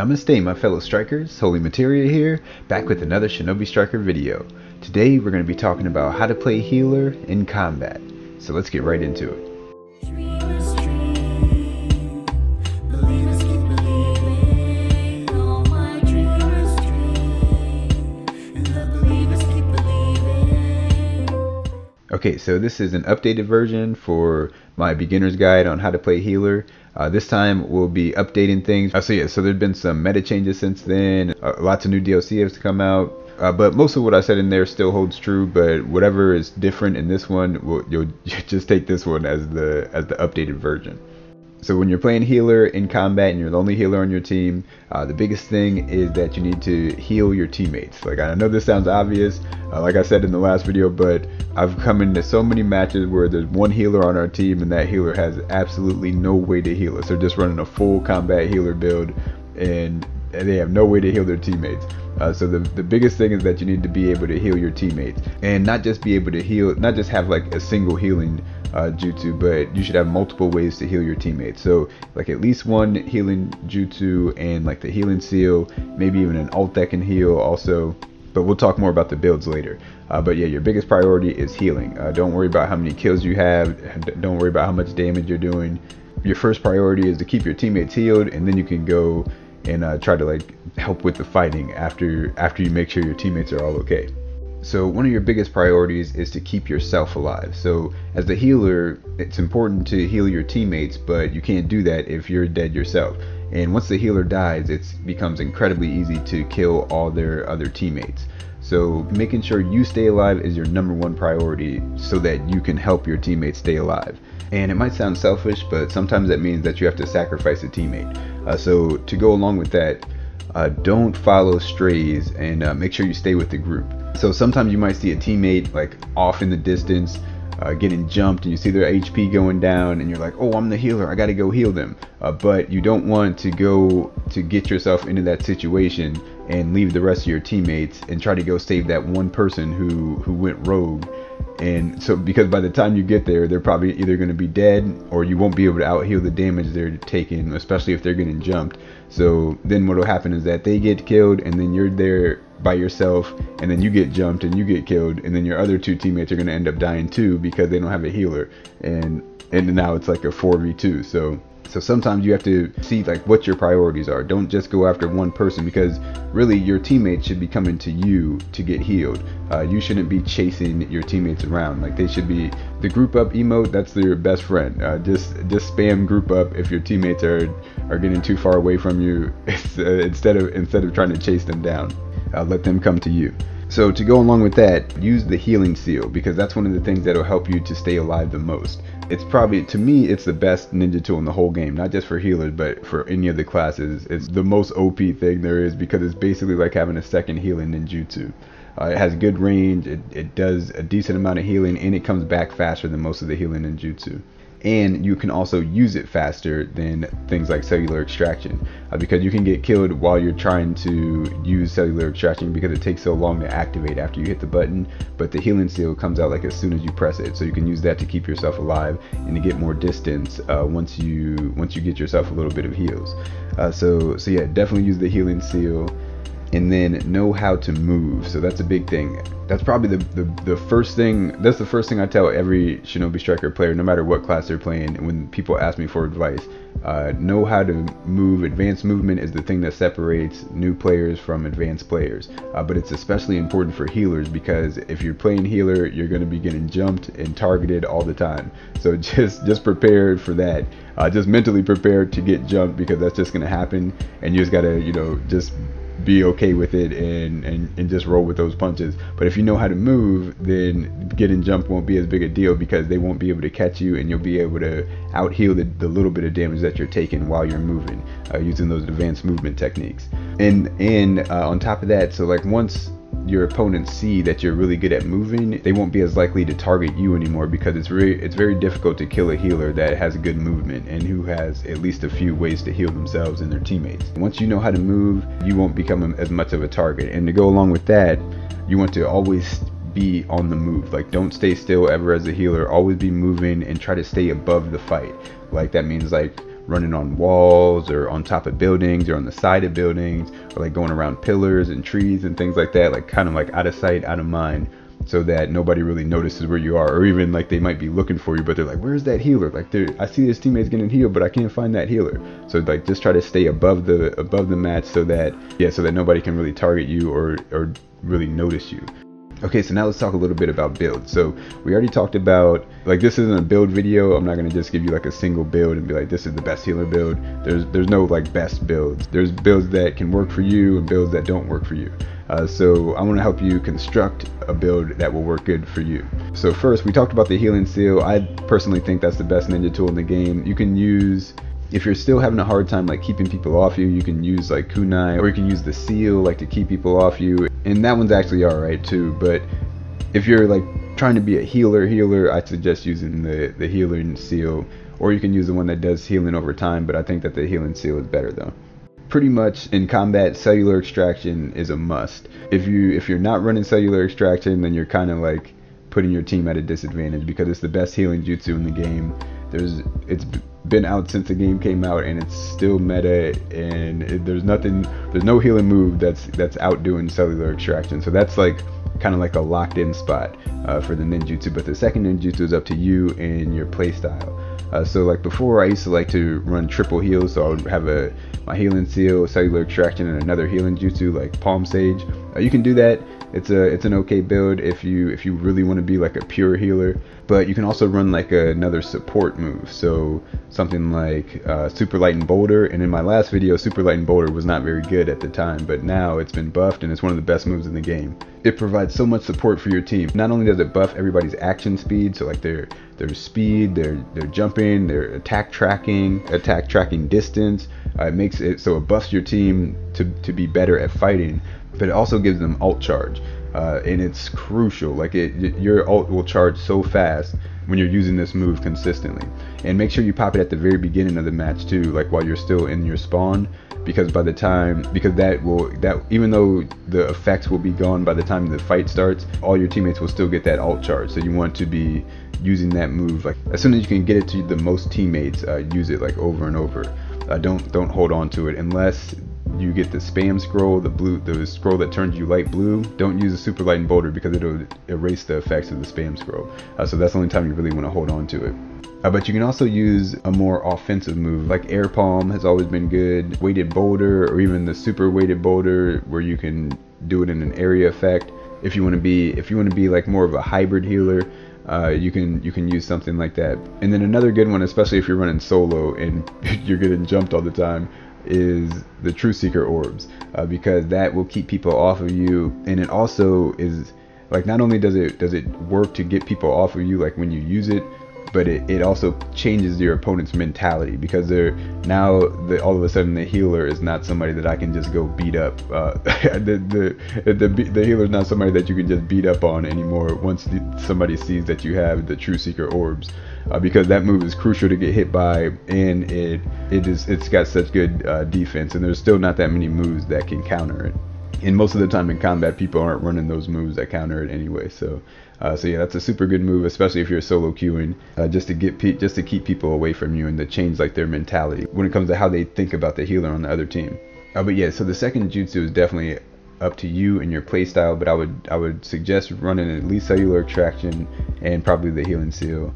Namaste my fellow strikers, Holy Materia here, back with another Shinobi Striker video. Today we're going to be talking about how to play healer in combat, so let's get right into it. Okay, so this is an updated version for my beginner's guide on how to play healer. This time we'll be updating things. So there's been some meta changes since then. Lots of new DLC has come out. But most of what I said in there still holds true, but whatever is different in this one, you'll just take this one as the updated version. So when you're playing healer in combat and you're the only healer on your team, the biggest thing is that you need to heal your teammates. Like, I know this sounds obvious, like I said in the last video, but I've come into so many matches where there's one healer on our team and that healer has absolutely no way to heal us. They're just running a full combat healer build and they have no way to heal their teammates. So the biggest thing is that you need to be able to heal your teammates, and not just be able to heal, not just have like a single healing jutsu, but you should have multiple ways to heal your teammates. So like at least one healing jutsu and like the healing seal, maybe even an ult that can heal also. But we'll talk more about the builds later. But yeah, your biggest priority is healing. Don't worry about how many kills you have. Don't worry about how much damage you're doing. Your first priority is to keep your teammates healed, and then you can go and try to like help with the fighting after you make sure your teammates are all okay. So one of your biggest priorities is to keep yourself alive. So as a healer, it's important to heal your teammates, but you can't do that if you're dead yourself. And once the healer dies, it becomes incredibly easy to kill all their other teammates. So making sure you stay alive is your #1 priority so that you can help your teammates stay alive. And it might sound selfish, but sometimes that means that you have to sacrifice a teammate. So to go along with that, don't follow strays, and make sure you stay with the group. So sometimes you might see a teammate like off in the distance getting jumped, and you see their HP going down and you're like, oh, I'm the healer, I gotta go heal them. But you don't want to go to get yourself into that situation and leave the rest of your teammates and try to go save that one person who went rogue. And so, because by the time you get there, they're probably either going to be dead or you won't be able to out heal the damage they're taking, especially if they're getting jumped. So then what will happen is that they get killed, and then you're there by yourself, and then you get jumped and you get killed, and then your other two teammates are going to end up dying too because they don't have a healer, and now it's like a 4v2. So sometimes you have to see like what your priorities are. Don't just go after one person, because really your teammates should be coming to you to get healed. You shouldn't be chasing your teammates around. Like, they should be the group up emote. That's their best friend. Just spam group up if your teammates are getting too far away from you. Instead of trying to chase them down, let them come to you. So to go along with that, use the healing seal, because that's one of the things that will help you to stay alive the most. It's probably, to me, it's the best ninja tool in the whole game, not just for healers, but for any of the classes. It's the most OP thing there is, because it's basically like having a second healing ninjutsu. It has good range, it does a decent amount of healing, and it comes back faster than most of the healing ninjutsu. And you can also use it faster than things like cellular extraction, because you can get killed while you're trying to use cellular extraction because it takes so long to activate after you hit the button. But the healing seal comes out like as soon as you press it, so you can use that to keep yourself alive and to get more distance once you get yourself a little bit of heals. So yeah, definitely use the healing seal. And then know how to move. So that's a big thing. That's probably the first thing. That's the first thing I tell every Shinobi Striker player, no matter what class they're playing. And when people ask me for advice, know how to move. Advanced movement is the thing that separates new players from advanced players. But it's especially important for healers, because if you're playing healer, you're going to be getting jumped and targeted all the time. So just prepare for that. Just mentally prepare to get jumped, because that's just going to happen. And you just gotta, just be okay with it and just roll with those punches. But if you know how to move, then getting jumped won't be as big a deal, because they won't be able to catch you, and you'll be able to out heal the little bit of damage that you're taking while you're moving, using those advanced movement techniques. And on top of that, so like once your opponents see that you're really good at moving, they won't be as likely to target you anymore, because it's very difficult to kill a healer that has good movement and who has at least a few ways to heal themselves and their teammates. Once you know how to move, you won't become as much of a target. And to go along with that, you want to always be on the move. Like, don't stay still ever as a healer. Always be moving and try to stay above the fight. Like, that means like running on walls or on top of buildings or on the side of buildings, or like going around pillars and trees and things like that, like kind of like out of sight, out of mind, so that nobody really notices where you are. Or even like they might be looking for you, but they're like, where's that healer? Like, I see this teammate's getting healed, but I can't find that healer. So like just try to stay above the mat, so that, yeah, so that nobody can really target you or really notice you. Okay, so now let's talk a little bit about build. So we already talked about, like, this isn't a build video. I'm not gonna just give you like a single build and be like, this is the best healer build. There's no like best builds. There's builds that can work for you and builds that don't work for you. So I want to help you construct a build that will work good for you. So first, we talked about the healing seal. I personally think that's the best ninja tool in the game. You can use, if you're still having a hard time like keeping people off you, you can use like kunai, or you can use the seal like to keep people off you. And that one's actually alright too, but if you're like trying to be a healer, I suggest using the healing seal, or you can use the one that does healing over time, but I think that the healing seal is better though. Pretty much in combat, cellular extraction is a must. If you're not running cellular extraction, then you're kind of like putting your team at a disadvantage, because it's the best healing jutsu in the game. It's been out since the game came out, and it's still meta, and there's no healing move that's outdoing cellular extraction. So that's like kind of like a locked in spot for the ninjutsu. But the second ninjutsu is up to you and your playstyle. So like before, I used to like to run triple heals, so I would have my healing seal, cellular extraction, and another healing jutsu like Palm Sage. You can do that. It's an okay build if you really want to be like a pure healer, but you can also run like another support move, so something like Super Light and Boulder. And in my last video, Super Light and Boulder was not very good at the time, but now it's been buffed and it's one of the best moves in the game. It provides so much support for your team. Not only does it buff everybody's action speed, so like their speed, their jumping, their attack tracking distance, it makes it so it buffs your team to be better at fighting, but it also gives them ult charge, and it's crucial. Like your ult will charge so fast when you're using this move consistently. And make sure you pop it at the very beginning of the match too, like while you're still in your spawn, because by the time, because that even though the effects will be gone by the time the fight starts, all your teammates will still get that ult charge. So you want to be using that move like as soon as you can get it to the most teammates. Use it like over and over. Don't hold on to it unless you get the spam scroll, the scroll that turns you light blue. Don't use a Super Light and Boulder because it'll erase the effects of the spam scroll. So that's the only time you really want to hold on to it. But you can also use a more offensive move, like air palm has always been good, weighted boulder, or even the super weighted boulder, where you can do it in an area effect. If you want to be like more of a hybrid healer, you can use something like that. And then another good one, especially if you're running solo and you're getting jumped all the time, is the True Seeker orbs, because that will keep people off of you. And it also is like, not only does it work to get people off of you like when you use it, but it also changes your opponent's mentality, because they're now all of a sudden the healer is not somebody that I can just go beat up. The healer is not somebody that you can just beat up on anymore once somebody sees that you have the True Seeker orbs, because that move is crucial to get hit by, and it's got such good defense, and there's still not that many moves that can counter it. And most of the time in combat, people aren't running those moves that counter it anyway. So yeah, that's a super good move, especially if you're solo queuing, just to keep people away from you and to change like their mentality when it comes to how they think about the healer on the other team. But yeah, so the second jutsu is definitely up to you and your playstyle, but I would suggest running at least cellular extraction and probably the healing seal.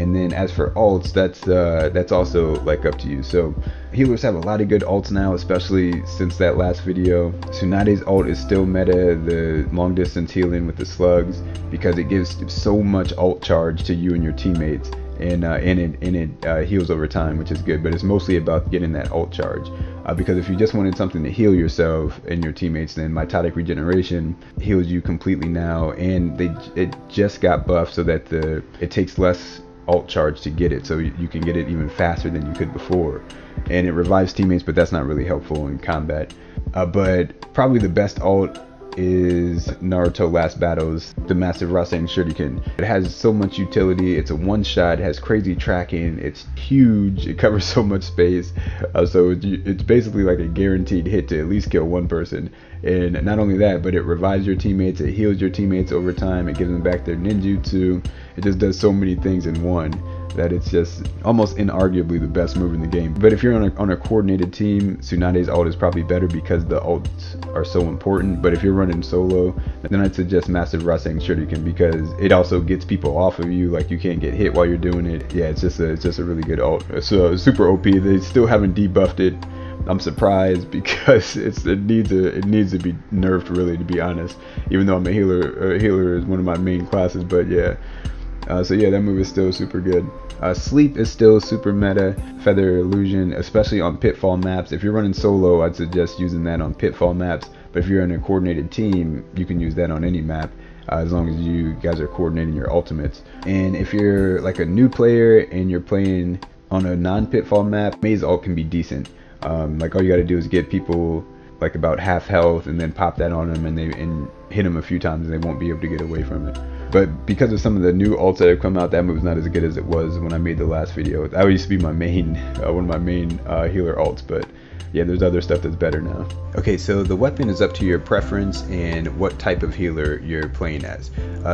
And then as for ults, that's also like up to you. So healers have a lot of good ults now, especially since that last video. Tsunade's ult is still meta, the long distance healing with the slugs, because it gives so much ult charge to you and your teammates, and it heals over time, which is good. But it's mostly about getting that ult charge, because if you just wanted something to heal yourself and your teammates, then mitotic regeneration heals you completely now, and it just got buffed so that it takes less alt charge to get it, so you can get it even faster than you could before. And it revives teammates, but that's not really helpful in combat. But probably the best alt is Naruto Last Battles, the Massive Rasengan Shuriken. It has so much utility. It's a one shot, it has crazy tracking, it's huge, it covers so much space, so it's basically like a guaranteed hit to at least kill one person. And not only that, but it revives your teammates, it heals your teammates over time, it gives them back their ninjutsu. It just does so many things in one. that it's just almost inarguably the best move in the game. But if you're on a coordinated team, Tsunade's ult is probably better because the ults are so important. But if you're running solo, then I'd suggest Massive Rasengan Shuriken because it also gets people off of you, like you can't get hit while you're doing it. Yeah, it's just a really good ult. So super OP. They still haven't debuffed it. I'm surprised because it needs to be nerfed, really, to be honest. Even though I'm a healer, is one of my main classes, but yeah. So yeah, that move is still super good. Sleep is still super meta. Feather Illusion, especially on pitfall maps. If you're running solo, I'd suggest using that on pitfall maps. But if you're in a coordinated team, you can use that on any map. As long as you guys are coordinating your ultimates. And if you're like a new player and you're playing on a non-pitfall map, Maze Alt can be decent. Like all you gotta do is get people like about half health and then pop that on them and hit them a few times and they won't be able to get away from it. But because of some of the new ults that have come out, that move's not as good as it was when I made the last video. That used to be my main, one of my main healer ults, but yeah, there's other stuff that's better now. Okay, so the weapon is up to your preference and what type of healer you're playing as.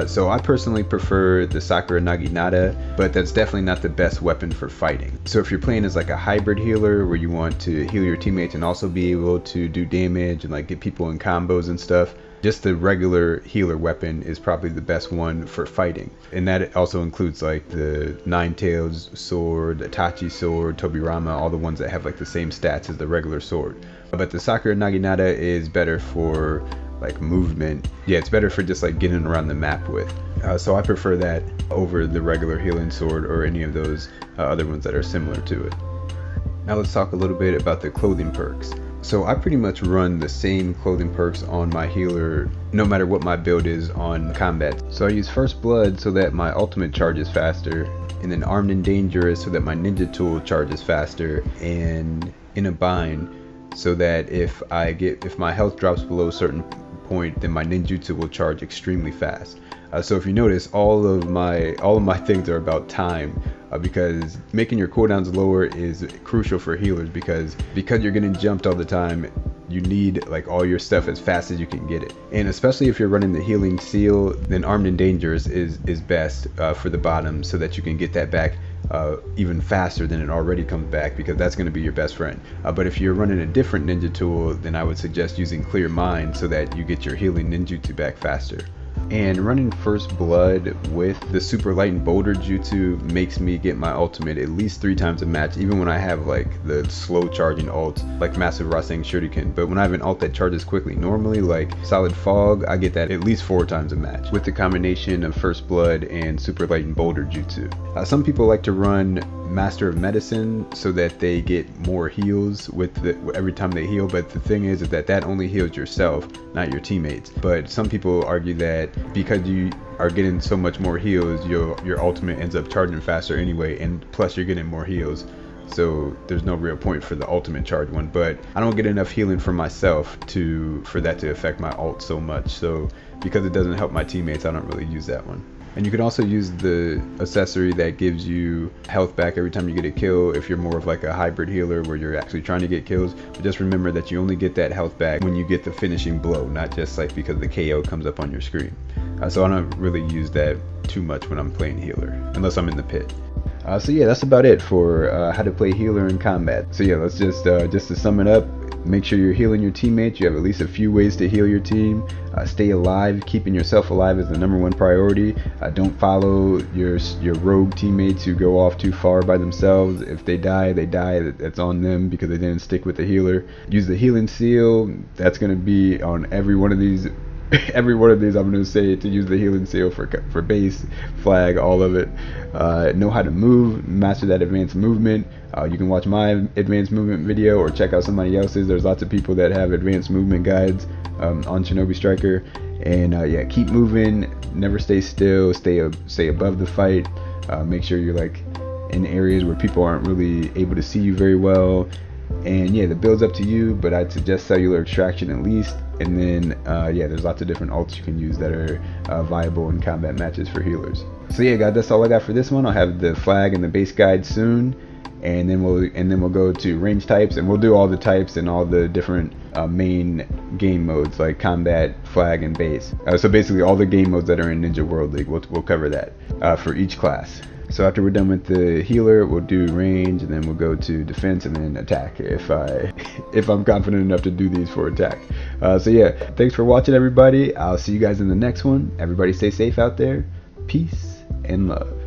So I personally prefer the Sakura Naginata, but that's definitely not the best weapon for fighting. So if you're playing as like a hybrid healer where you want to heal your teammates and also be able to do damage and like get people in combos and stuff, just the regular healer weapon is probably the best one for fighting. And that also includes like the Nine Tails sword, Itachi sword, Tobirama, all the ones that have like the same stats as the regular sword. But the Sakura Naginata is better for like movement. Yeah, it's better for just like getting around the map with. So I prefer that over the regular healing sword or any of those other ones that are similar to it. Now let's talk a little bit about the clothing perks. So I pretty much run the same clothing perks on my healer no matter what my build is on combat. So I use First Blood so that my ultimate charges faster, and then Armed and Dangerous so that my ninja tool charges faster, and In a Bind so that if my health drops below a certain point, then my ninjutsu will charge extremely fast. So if you notice, all of my things are about time. Because making your cooldowns lower is crucial for healers because you're getting jumped all the time. You need like all your stuff as fast as you can get it, and especially if you're running the healing seal, then Armed and Dangerous is best for the bottom so that you can get that back even faster than it already comes back, because that's going to be your best friend. But if you're running a different ninja tool, then I would suggest using Clear Mind so that you get your healing ninjutsu back faster. And running First Blood with the Super Light and Boulder jutsu makes me get my ultimate at least 3 times a match, even when I have like the slow charging ult like Massive Rasengan Shuriken. But when I have an ult that charges quickly normally, like Solid Fog, I get that at least 4 times a match with the combination of First Blood and Super Light and Boulder jutsu. Some people like to run Master of Medicine so that they get more heals with every time they heal, but the thing is that only heals yourself, not your teammates. But some people argue that because you are getting so much more heals, your ultimate ends up charging faster anyway, and plus you're getting more heals, so there's no real point for the ultimate charge one. But I don't get enough healing for myself for that to affect my ult so much, so because it doesn't help my teammates, I don't really use that one. And you can also use the accessory that gives you health back every time you get a kill if you're more of like a hybrid healer where you're actually trying to get kills. But just remember that you only get that health back when you get the finishing blow, not just like because the KO comes up on your screen. So I don't really use that too much when I'm playing healer, unless I'm in the pit. So yeah, that's about it for how to play healer in combat. So yeah, let's just to sum it up, make sure you're healing your teammates. You have at least a few ways to heal your team. Stay alive. Keeping yourself alive is the #1 priority. Don't follow your rogue teammates who go off too far by themselves. If they die, they die. That's on them because they didn't stick with the healer. Use the healing seal. That's going to be on every one of these. Every one of these I'm going to say to use the healing seal for base, flag, all of it. Know how to move, master that advanced movement. You can watch my advanced movement video or check out somebody else's. There's lots of people that have advanced movement guides on Shinobi Striker. And yeah, keep moving, never stay still, stay above the fight. Make sure you're like in areas where people aren't really able to see you very well. And yeah, the build's up to you, but I'd suggest cellular extraction at least. And then yeah, there's lots of different ults you can use that are viable in combat matches for healers. So yeah guys, that's all I got for this one. I'll have the flag and the base guide soon, and then we'll go to range types, and we'll do all the types and all the different main game modes like combat, flag, and base. So basically all the game modes that are in Ninja World League, we'll cover that for each class. So after we're done with the healer, we'll do range, and then we'll go to defense, and then attack if I'm confident enough to do these for attack. So yeah, thanks for watching, everybody. I'll see you guys in the next one. Everybody stay safe out there. Peace and love.